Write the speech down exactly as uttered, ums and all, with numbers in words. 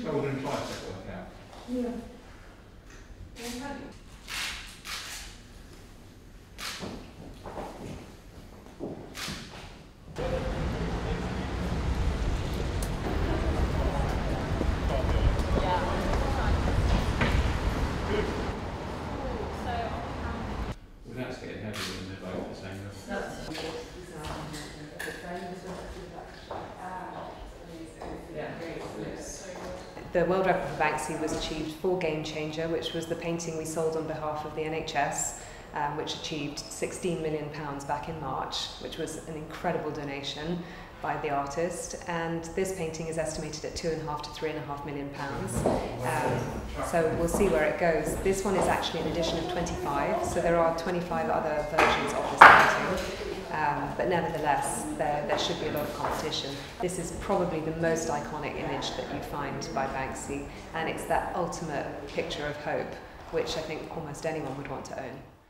Shoulder and tricep workout. Yeah. Yeah. The world record for Banksy was achieved for Game Changer, which was the painting we sold on behalf of the N H S, um, which achieved sixteen million pounds back in March, which was an incredible donation by the artist. And this painting is estimated at two and a half to three and a half million pounds. Um, so we'll see where it goes. This one is actually an edition of twenty-five, so there are twenty-five other versions of this painting. Um, but nevertheless, there, there should be a lot of competition. This is probably the most iconic image that you find by Banksy, and it's that ultimate picture of hope, which I think almost anyone would want to own.